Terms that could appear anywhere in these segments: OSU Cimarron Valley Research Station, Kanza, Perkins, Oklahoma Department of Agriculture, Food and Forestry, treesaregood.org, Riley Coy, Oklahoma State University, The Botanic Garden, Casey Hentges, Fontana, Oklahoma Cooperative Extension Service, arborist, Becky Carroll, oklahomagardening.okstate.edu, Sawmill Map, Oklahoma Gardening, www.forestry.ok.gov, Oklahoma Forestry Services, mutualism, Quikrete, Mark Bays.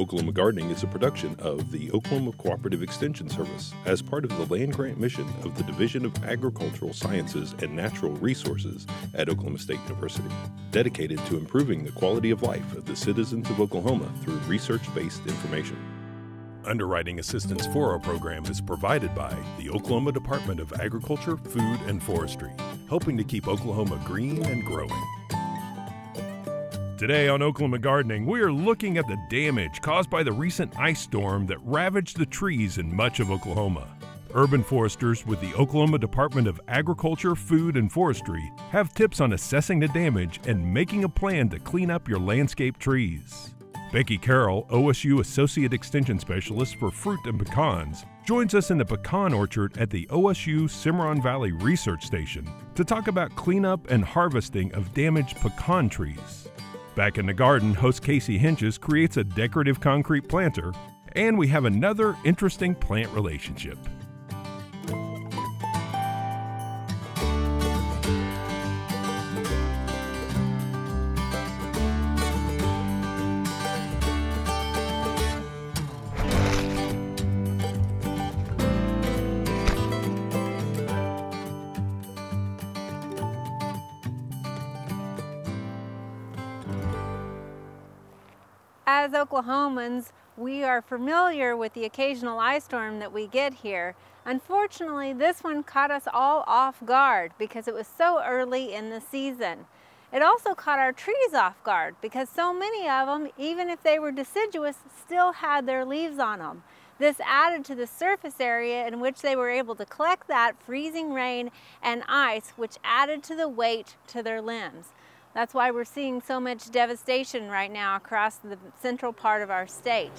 Oklahoma Gardening is a production of the Oklahoma Cooperative Extension Service as part of the land grant mission of the Division of Agricultural Sciences and Natural Resources at Oklahoma State University, dedicated to improving the quality of life of the citizens of Oklahoma through research-based information. Underwriting assistance for our program is provided by the Oklahoma Department of Agriculture, Food and Forestry, helping to keep Oklahoma green and growing. Today on Oklahoma Gardening, we are looking at the damage caused by the recent ice storm that ravaged the trees in much of Oklahoma. Urban foresters with the Oklahoma Department of Agriculture, Food and Forestry have tips on assessing the damage and making a plan to clean up your landscape trees. Becky Carroll, OSU Associate Extension Specialist for Fruit and Pecans, joins us in the pecan orchard at the OSU Cimarron Valley Research Station to talk about cleanup and harvesting of damaged pecan trees. Back in the garden, host Casey Hentges creates a decorative concrete planter, and we have another interesting plant relationship. As Oklahomans, we are familiar with the occasional ice storm that we get here. Unfortunately, this one caught us all off guard because it was so early in the season. It also caught our trees off guard because so many of them, even if they were deciduous, still had their leaves on them. This added to the surface area in which they were able to collect that freezing rain and ice, which added to the weight to their limbs. That's why we're seeing so much devastation right now across the central part of our state.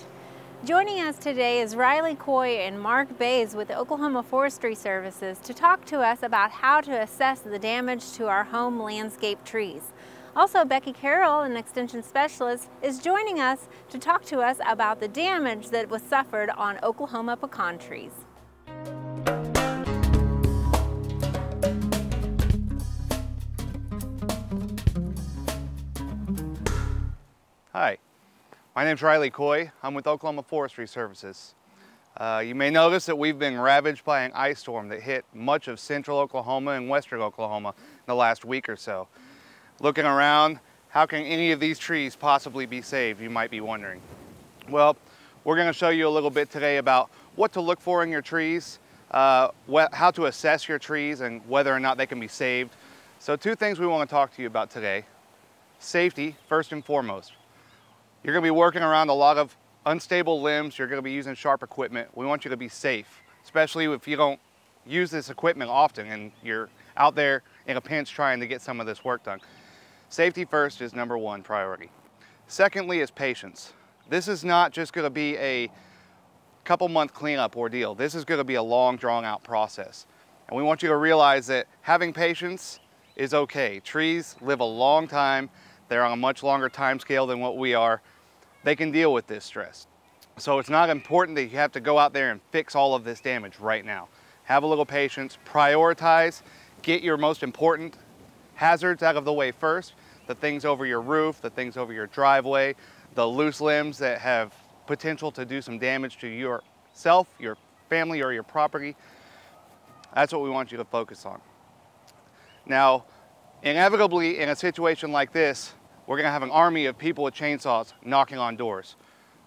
Joining us today is Riley Coy and Mark Bays with the Oklahoma Forestry Services to talk to us about how to assess the damage to our home landscape trees. Also, Becky Carroll, an extension specialist, is joining us to talk to us about the damage that was suffered on Oklahoma pecan trees. Hi, my name is Riley Coy. I'm with Oklahoma Forestry Services. You may notice that we've been ravaged by an ice storm that hit much of central Oklahoma and western Oklahoma in the last week or so. Looking around, how can any of these trees possibly be saved, you might be wondering. Well, we're going to show you a little bit today about what to look for in your trees, how to assess your trees, and whether or not they can be saved. So two things we want to talk to you about today. Safety, first and foremost. You're going to be working around a lot of unstable limbs. You're going to be using sharp equipment. We want you to be safe, especially if you don't use this equipment often and you're out there in a pinch trying to get some of this work done. Safety first is number one priority. Secondly is patience. This is not just going to be a couple month cleanup ordeal. This is going to be a long, drawn out process. And we want you to realize that having patience is okay. Trees live a long time. They're on a much longer time scale than what we are. They can deal with this stress. So it's not important that you have to go out there and fix all of this damage right now. Have a little patience, prioritize, get your most important hazards out of the way first, the things over your roof, the things over your driveway, the loose limbs that have potential to do some damage to yourself, your family, or your property. That's what we want you to focus on. Now, inevitably, in a situation like this, we're going to have an army of people with chainsaws knocking on doors.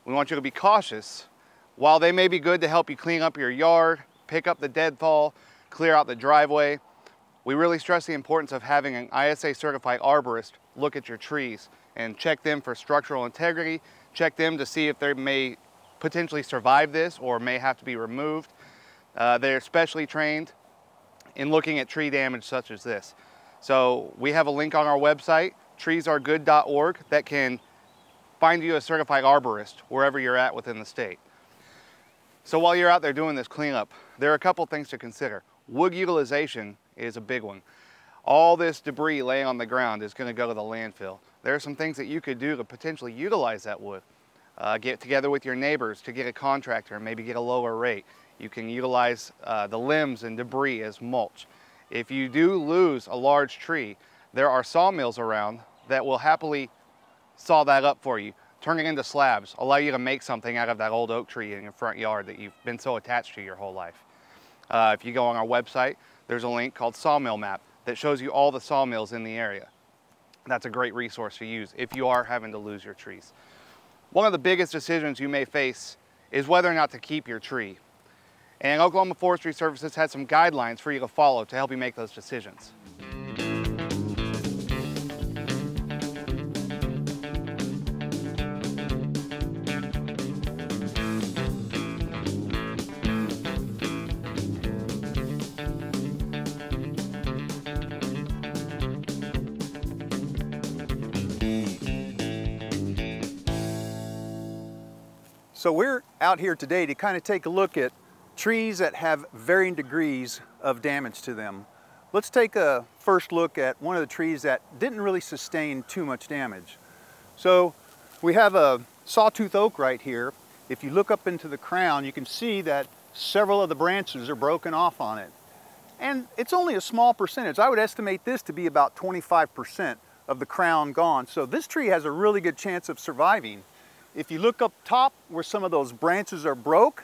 We want you to be cautious. While they may be good to help you clean up your yard, pick up the deadfall, clear out the driveway, we really stress the importance of having an ISA-certified arborist look at your trees and check them for structural integrity, check them to see if they may potentially survive this or may have to be removed. They're specially trained in looking at tree damage such as this. So we have a link on our website, treesaregood.org, that can find you a certified arborist wherever you're at within the state. So while you're out there doing this cleanup, there are a couple things to consider. Wood utilization is a big one. All this debris laying on the ground is going to go to the landfill. There are some things that you could do to potentially utilize that wood. Get together with your neighbors to get a contractor and maybe get a lower rate. You can utilize the limbs and debris as mulch. If you do lose a large tree, there are sawmills around that will happily saw that up for you, turning into slabs allow you to make something out of that old oak tree in your front yard that you've been so attached to your whole life. If you go on our website, there's a link called Sawmill Map that shows you all the sawmills in the area. That's a great resource to use if you are having to lose your trees. One of the biggest decisions you may face is whether or not to keep your tree. And Oklahoma Forestry Services has some guidelines for you to follow to help you make those decisions. So we're out here today to kind of take a look at trees that have varying degrees of damage to them. Let's take a first look at one of the trees that didn't really sustain too much damage. So we have a sawtooth oak right here. If you look up into the crown, you can see that several of the branches are broken off on it. And it's only a small percentage. I would estimate this to be about 25% of the crown gone. So this tree has a really good chance of surviving. If you look up top where some of those branches are broke,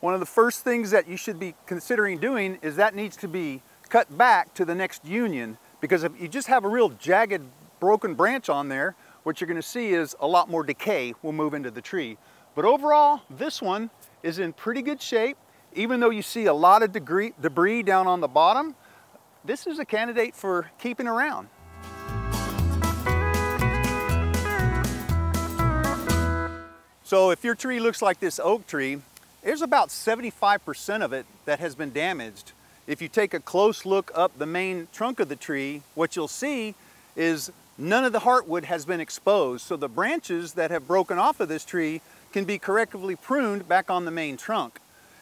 one of the first things that you should be considering doing is that needs to be cut back to the next union, because if you just have a real jagged, broken branch on there, what you're going to see is a lot more decay will move into the tree. But overall, this one is in pretty good shape. Even though you see a lot of debris down on the bottom, this is a candidate for keeping around. So if your tree looks like this oak tree, there's about 75% of it that has been damaged. If you take a close look up the main trunk of the tree, what you'll see is none of the heartwood has been exposed. So the branches that have broken off of this tree can be correctively pruned back on the main trunk.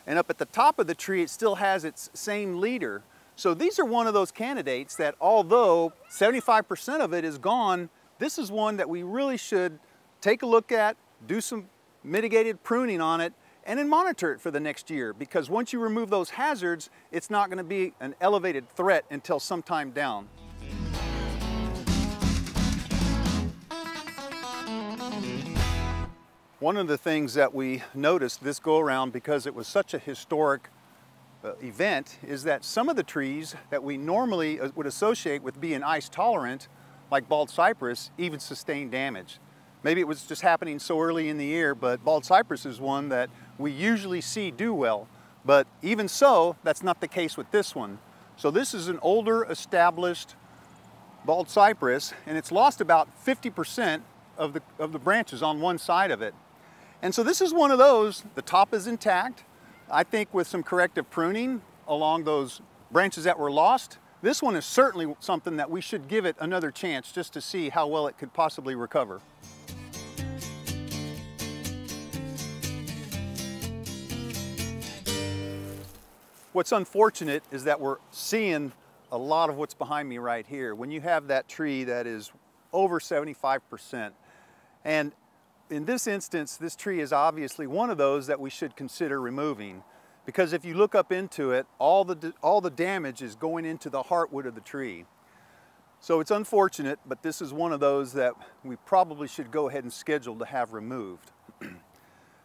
And up at the top of the tree, it still has its same leader. So these are one of those candidates that although 75% of it is gone, this is one that we really should take a look at, do some mitigated pruning on it, and then monitor it for the next year, because once you remove those hazards, it's not going to be an elevated threat until sometime down. One of the things that we noticed this go around, because it was such a historic event, is that some of the trees that we normally would associate with being ice tolerant, like bald cypress, even sustained damage. Maybe it was just happening so early in the year, but bald cypress is one that we usually see do well. But even so, that's not the case with this one. So this is an older established bald cypress, and it's lost about 50% of the branches on one side of it. And so this is one of those, the top is intact. I think with some corrective pruning along those branches that were lost, this one is certainly something that we should give it another chance just to see how well it could possibly recover. What's unfortunate is that we're seeing a lot of what's behind me right here. When you have that tree that is over 75%, and in this instance, this tree is obviously one of those that we should consider removing, because if you look up into it, all the damage is going into the heartwood of the tree. So it's unfortunate, but this is one of those that we probably should go ahead and schedule to have removed.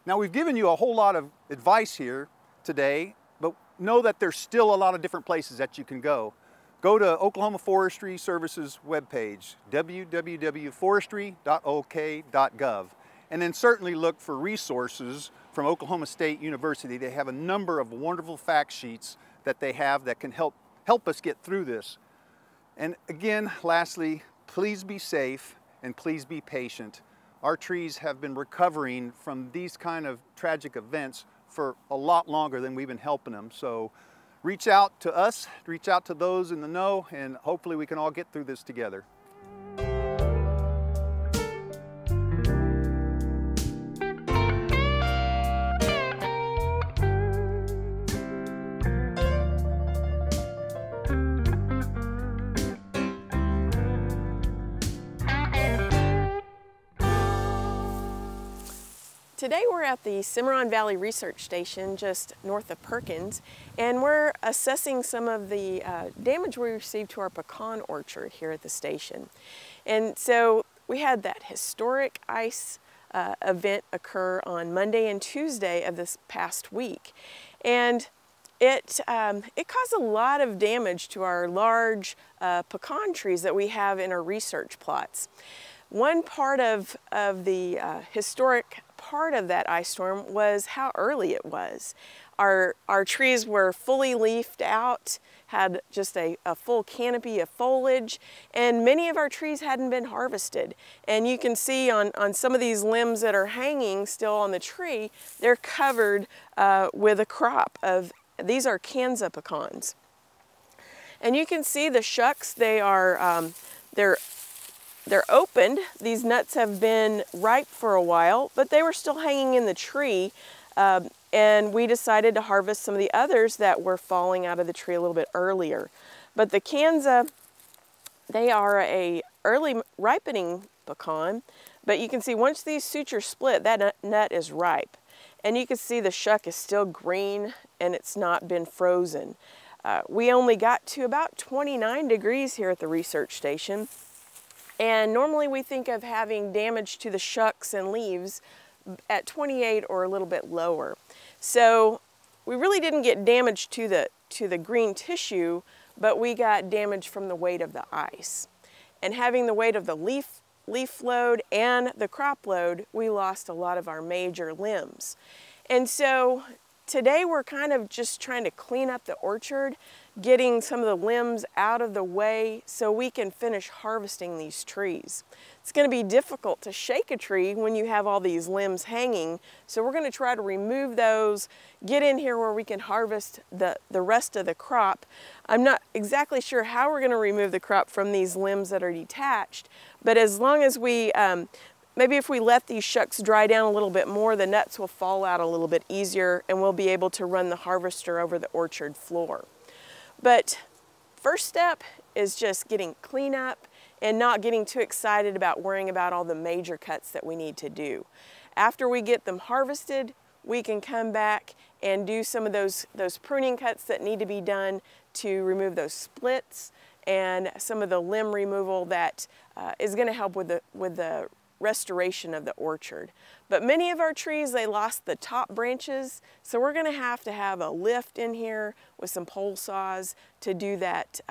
Now, we've given you a whole lot of advice here today, but know that there's still a lot of different places that you can go. Go to Oklahoma Forestry Services webpage, www.forestry.ok.gov, and then certainly look for resources from Oklahoma State University. They have a number of wonderful fact sheets that they have that can help us get through this. And again, lastly, please be safe and please be patient. Our trees have been recovering from these kind of tragic events for a lot longer than we've been helping them. So reach out to us, reach out to those in the know, and hopefully we can all get through this together. Today we're at the Cimarron Valley Research Station just north of Perkins, and we're assessing some of the damage we received to our pecan orchard here at the station. And so we had that historic ice event occur on Monday and Tuesday of this past week. And it caused a lot of damage to our large pecan trees that we have in our research plots. One part of the historic part of that ice storm was how early it was. Our trees were fully leafed out, had just a full canopy of foliage, and many of our trees hadn't been harvested. And you can see on some of these limbs that are hanging still on the tree, they're covered with a crop of, these are Kanza pecans. And you can see the shucks, they are, they're opened. These nuts have been ripe for a while, but they were still hanging in the tree. And we decided to harvest some of the others that were falling out of the tree a little bit earlier. But the Kanza, they are a early ripening pecan, but you can see once these sutures split, that nut is ripe. And you can see the shuck is still green and it's not been frozen. We only got to about 29 degrees here at the research station. And normally we think of having damage to the shucks and leaves at 28 or a little bit lower. So we really didn't get damage to the green tissue, but we got damage from the weight of the ice. And having the weight of the leaf load and the crop load, we lost a lot of our major limbs. And so today we're kind of just trying to clean up the orchard, getting some of the limbs out of the way so we can finish harvesting these trees. It's going to be difficult to shake a tree when you have all these limbs hanging, so we're going to try to remove those, get in here where we can harvest the rest of the crop. I'm not exactly sure how we're going to remove the crop from these limbs that are detached, but as long as we maybe if we let these shucks dry down a little bit more, the nuts will fall out a little bit easier and we'll be able to run the harvester over the orchard floor. But first step is just getting clean up and not getting too excited about worrying about all the major cuts that we need to do. After we get them harvested, we can come back and do some of those pruning cuts that need to be done to remove those splits and some of the limb removal that is going to help with the restoration of the orchard. But many of our trees, they lost the top branches, so we're going to have a lift in here with some pole saws to do that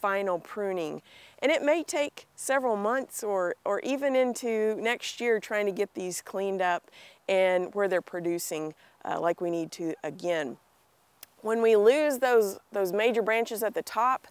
final pruning. And it may take several months or even into next year trying to get these cleaned up and where they're producing like we need to again. When we lose those major branches at the top,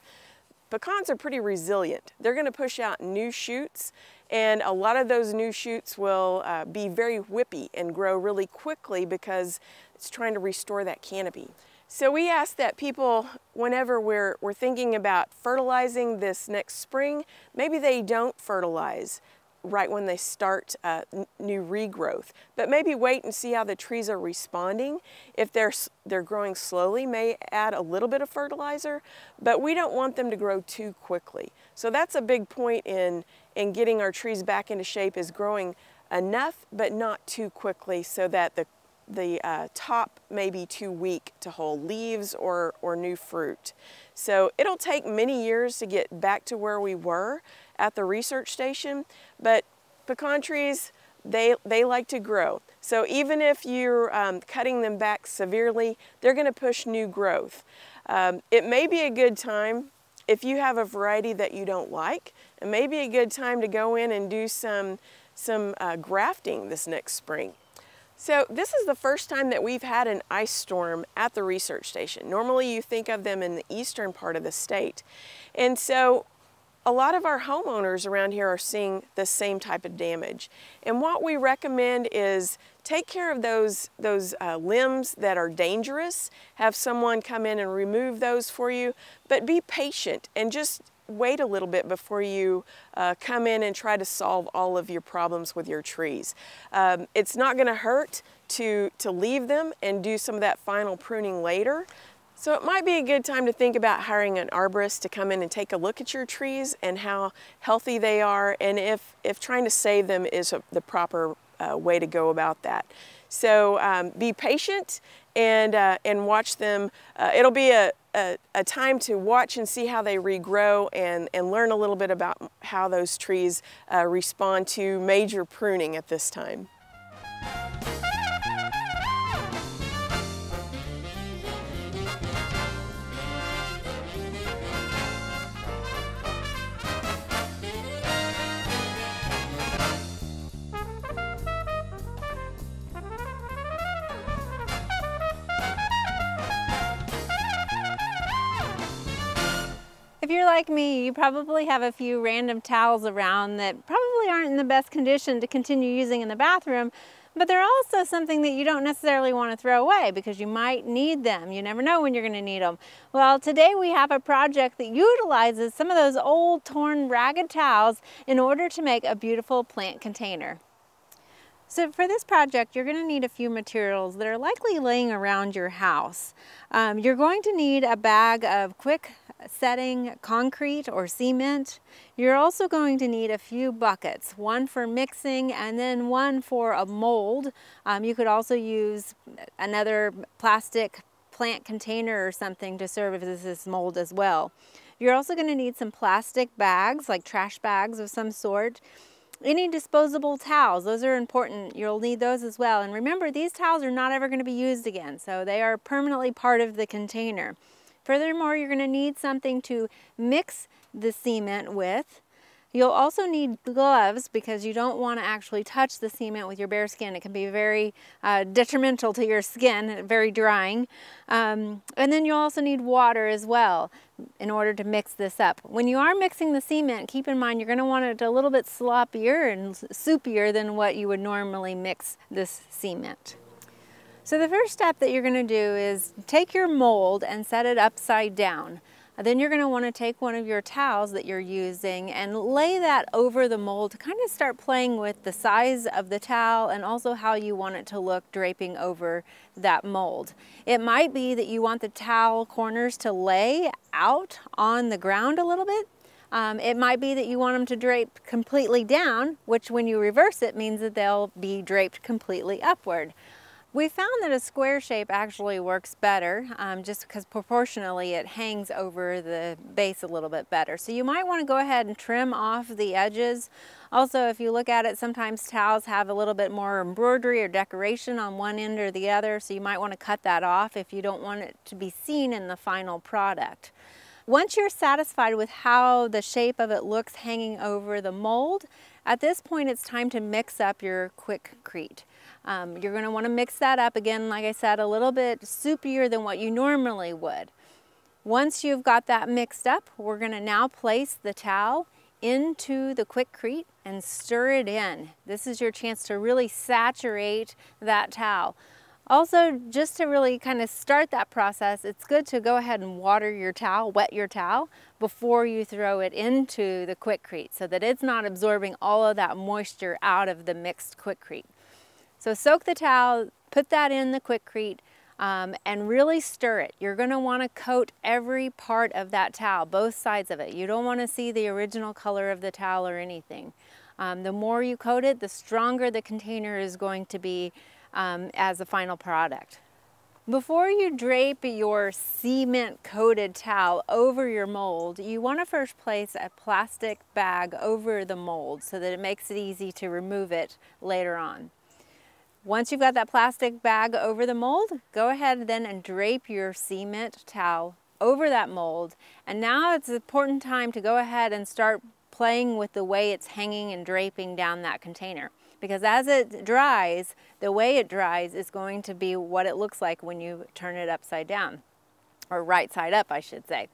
pecans are pretty resilient. They're going to push out new shoots, and a lot of those new shoots will be very whippy and grow really quickly because it's trying to restore that canopy. So we ask that people, whenever we're thinking about fertilizing this next spring, maybe they don't fertilize right when they start new regrowth, but maybe wait and see how the trees are responding. If they're growing slowly, may add a little bit of fertilizer, but we don't want them to grow too quickly. So that's a big point in getting our trees back into shape, is growing enough but not too quickly so that the top may be too weak to hold leaves or new fruit. So it'll take many years to get back to where we were at the research station, but pecan trees, they like to grow. So even if you're cutting them back severely, they're going to push new growth. It may be a good time, if you have a variety that you don't like, it may be a good time to go in and do some grafting this next spring. So this is the first time that we've had an ice storm at the research station. Normally you think of them in the eastern part of the state. And so a lot of our homeowners around here are seeing the same type of damage. And what we recommend is take care of those limbs that are dangerous, have someone come in and remove those for you, but be patient and just wait a little bit before you come in and try to solve all of your problems with your trees. It's not going to hurt to leave them and do some of that final pruning later. So it might be a good time to think about hiring an arborist to come in and take a look at your trees and how healthy they are, and if trying to save them is the proper way to go about that. So be patient and watch them. It'll be a a time to watch and see how they regrow and learn a little bit about how those trees respond to major pruning at this time. If you're like me, you probably have a few random towels around that probably aren't in the best condition to continue using in the bathroom, but they're also something that you don't necessarily want to throw away because you might need them. You never know when you're going to need them. Well, today we have a project that utilizes some of those old, torn, ragged towels in order to make a beautiful plant container. So for this project, you're going to need a few materials that are likely laying around your house. You're going to need a bag of quick setting concrete or cement. You're also going to need a few buckets, one for mixing and then one for a mold. You could also use another plastic plant container or something to serve as this mold as well. You're also going to need some plastic bags, like trash bags of some sort. Any disposable towels, those are important. You'll need those as well. And remember, these towels are not ever going to be used again, so they are permanently part of the container. Furthermore, you're going to need something to mix the cement with. You'll also need gloves because you don't want to actually touch the cement with your bare skin. It can be very detrimental to your skin, very drying. And then you'll also need water as well in order to mix this up. When you are mixing the cement, keep in mind you're going to want it a little bit sloppier and soupier than what you would normally mix this cement. So the first step that you're going to do is take your mold and set it upside down. Then you're going to want to take one of your towels that you're using and lay that over the mold to kind of start playing with the size of the towel and also how you want it to look draping over that mold. It might be that you want the towel corners to lay out on the ground a little bit. It might be that you want them to drape completely down, which when you reverse it means that they'll be draped completely upward. We found that a square shape actually works better just because proportionally it hangs over the base a little bit better. So you might want to go ahead and trim off the edges. Also, if you look at it, sometimes towels have a little bit more embroidery or decoration on one end or the other, so you might want to cut that off if you don't want it to be seen in the final product. Once you're satisfied with how the shape of it looks hanging over the mold, at this point, it's time to mix up your Quikrete. You're going to want to mix that up again, like I said, a little bit soupier than what you normally would. Once you've got that mixed up, we're going to now place the towel into the Quikrete and stir it in. This is your chance to really saturate that towel. Also, just to really kind of start that process, it's good to go ahead and water your towel, wet your towel, before you throw it into the Quikrete so that it's not absorbing all of that moisture out of the mixed Quikrete. So soak the towel, put that in the Quikrete, and really stir it. You're going to want to coat every part of that towel, both sides of it. You don't want to see the original color of the towel or anything. The more you coat it, the stronger the container is going to be as a final product. Before you drape your cement coated towel over your mold, you want to first place a plastic bag over the mold so that it makes it easy to remove it later on. Once you've got that plastic bag over the mold, go ahead then and drape your cement towel over that mold. And now it's an important time to go ahead and start playing with the way it's hanging and draping down that container. Because as it dries, the way it dries is going to be what it looks like when you turn it upside down, or right side up, I should say.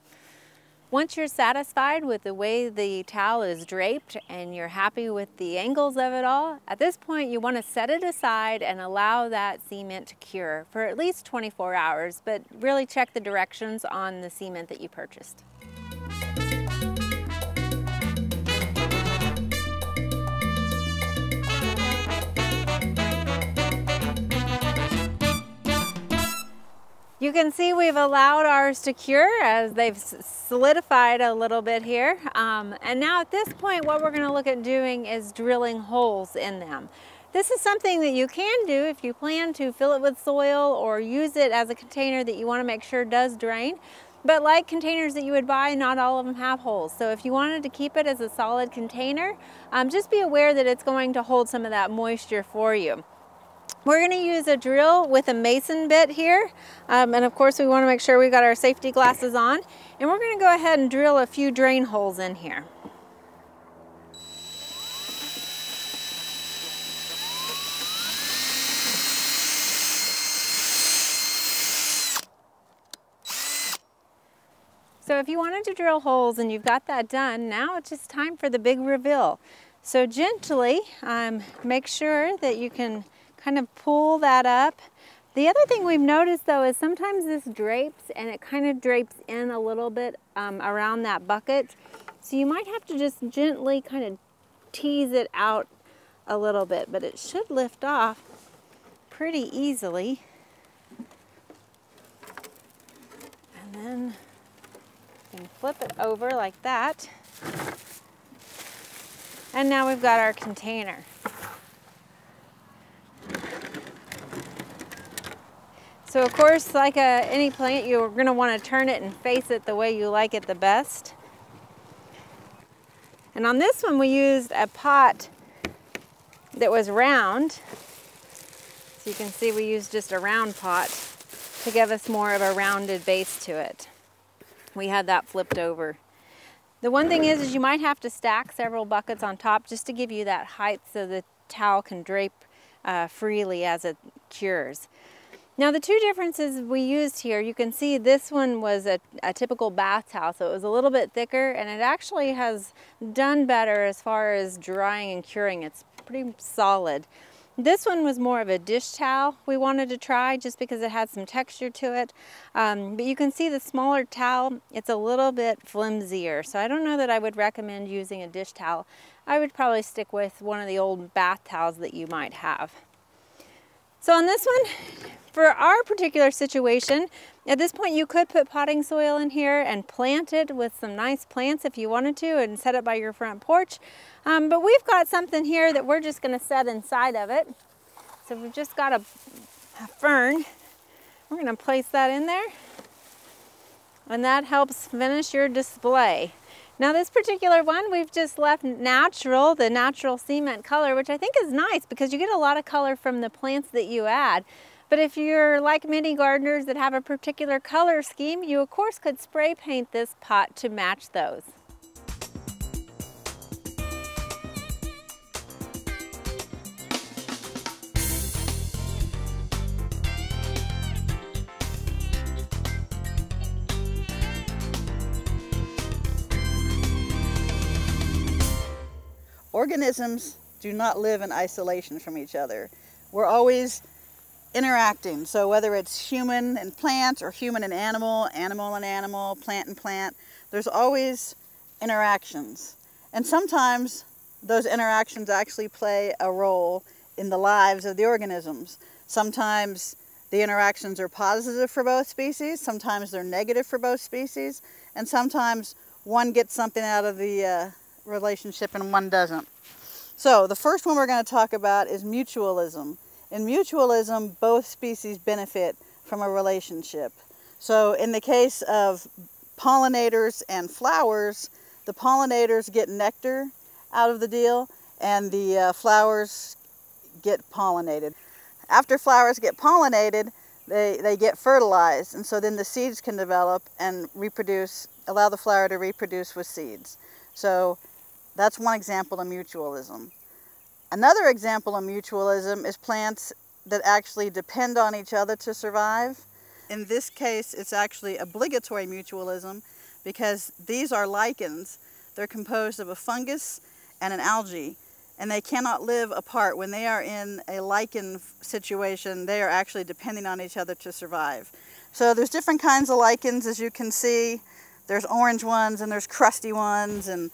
Once you're satisfied with the way the towel is draped and you're happy with the angles of it all, at this point you want to set it aside and allow that cement to cure for at least 24 hours, but really check the directions on the cement that you purchased. You can see we've allowed ours to cure as they've solidified a little bit here. And now at this point, what we're going to look at doing is drilling holes in them. This is something that you can do if you plan to fill it with soil or use it as a container that you want to make sure does drain. But like containers that you would buy, not all of them have holes. So if you wanted to keep it as a solid container, just be aware that it's going to hold some of that moisture for you. We're going to use a drill with a mason bit here. And of course we want to make sure we've got our safety glasses on. And we're going to go ahead and drill a few drain holes in here. So if you wanted to drill holes and you've got that done, now it's just time for the big reveal. So gently make sure that you can kind of pull that up. The other thing we've noticed though is sometimes this drapes and it kind of drapes in a little bit around that bucket. So you might have to just gently kind of tease it out a little bit, but it should lift off pretty easily. And then and flip it over like that. And now we've got our container. So of course, like any plant, you're going to want to turn it and face it the way you like it the best. And on this one, we used a pot that was round. So you can see we used just a round pot to give us more of a rounded base to it. We had that flipped over. The one thing is you might have to stack several buckets on top just to give you that height so the towel can drape freely as it cures. Now the two differences we used here, you can see this one was a typical bath towel, so it was a little bit thicker and it actually has done better as far as drying and curing. It's pretty solid. This one was more of a dish towel we wanted to try just because it had some texture to it. But you can see the smaller towel, it's a little bit flimsier. So I don't know that I would recommend using a dish towel. I would probably stick with one of the old bath towels that you might have. So on this one, for our particular situation, at this point you could put potting soil in here and plant it with some nice plants if you wanted to and set it by your front porch. But we've got something here that we're just going to set inside of it. So we've just got a fern. We're going to place that in there. And that helps finish your display. Now this particular one, we've just left natural, the natural cement color, which I think is nice because you get a lot of color from the plants that you add. But if you're like many gardeners that have a particular color scheme, you of course could spray paint this pot to match those. Organisms do not live in isolation from each other. We're always interacting, so whether it's human and plant or human and animal, animal and plant, there's always interactions. And sometimes those interactions actually play a role in the lives of the organisms. Sometimes the interactions are positive for both species, sometimes they're negative for both species, and sometimes one gets something out of the relationship and one doesn't. So the first one we're going to talk about is mutualism. In mutualism, both species benefit from a relationship. So in the case of pollinators and flowers, the pollinators get nectar out of the deal and the flowers get pollinated. After flowers get pollinated, they get fertilized, and so then the seeds can develop and reproduce, allow the flower to reproduce with seeds. So that's one example of mutualism. Another example of mutualism is plants that actually depend on each other to survive. In this case, it's actually obligatory mutualism because these are lichens. They're composed of a fungus and an algae, and they cannot live apart. When they are in a lichen situation, they are actually depending on each other to survive. So there's different kinds of lichens, as you can see. There's orange ones and there's crusty ones and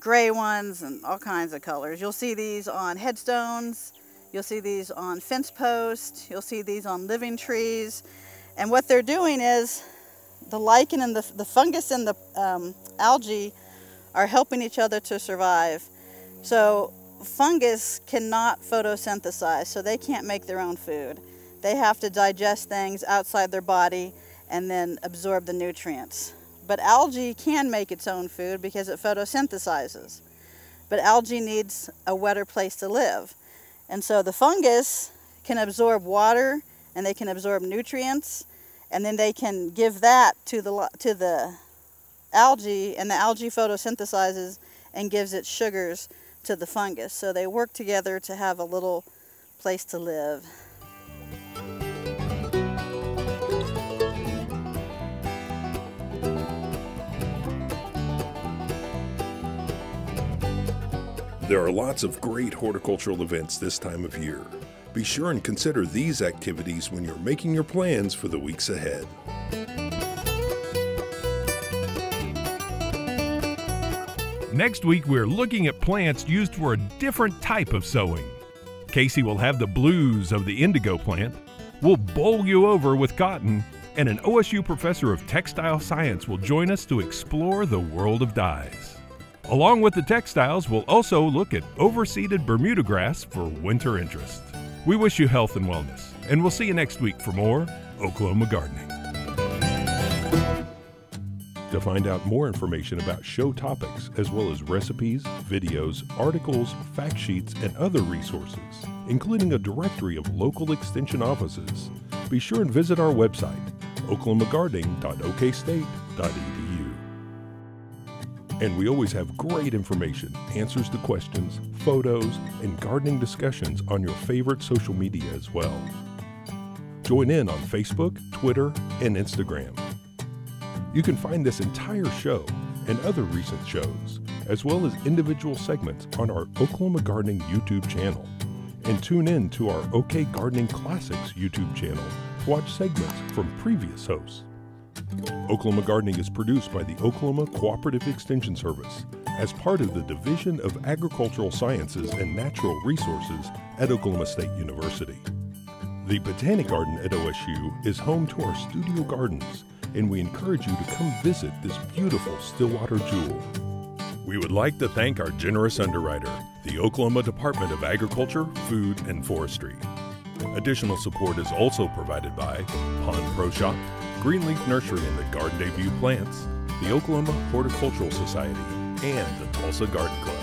gray ones and all kinds of colors. You'll see these on headstones, you'll see these on fence posts, you'll see these on living trees. And what they're doing is the lichen and the fungus and the algae are helping each other to survive. So fungus cannot photosynthesize, so they can't make their own food. They have to digest things outside their body and then absorb the nutrients. But algae can make its own food because it photosynthesizes. But algae needs a wetter place to live. And so the fungus can absorb water and they can absorb nutrients, and then they can give that to the algae, and the algae photosynthesizes and gives its sugars to the fungus. So they work together to have a little place to live. There are lots of great horticultural events this time of year. Be sure and consider these activities when you're making your plans for the weeks ahead. Next week, we're looking at plants used for a different type of sowing. Casey will have the blues of the indigo plant. We'll bowl you over with cotton, and an OSU professor of textile science will join us to explore the world of dyes. Along with the textiles, we'll also look at overseeded Bermuda grass for winter interest. We wish you health and wellness, and we'll see you next week for more Oklahoma Gardening. To find out more information about show topics, as well as recipes, videos, articles, fact sheets, and other resources, including a directory of local extension offices, be sure and visit our website, oklahomagardening.okstate.edu. And we always have great information, answers to questions, photos, and gardening discussions on your favorite social media as well. Join in on Facebook, Twitter, and Instagram. You can find this entire show and other recent shows, as well as individual segments on our Oklahoma Gardening YouTube channel. And tune in to our OK Gardening Classics YouTube channel to watch segments from previous hosts. Oklahoma Gardening is produced by the Oklahoma Cooperative Extension Service as part of the Division of Agricultural Sciences and Natural Resources at Oklahoma State University. The Botanic Garden at OSU is home to our studio gardens, and we encourage you to come visit this beautiful Stillwater jewel. We would like to thank our generous underwriter, the Oklahoma Department of Agriculture, Food and Forestry. Additional support is also provided by Pond Pro Shop, Greenleaf Nursery and the Garden Debut Plants, the Oklahoma Horticultural Society, and the Tulsa Garden Club.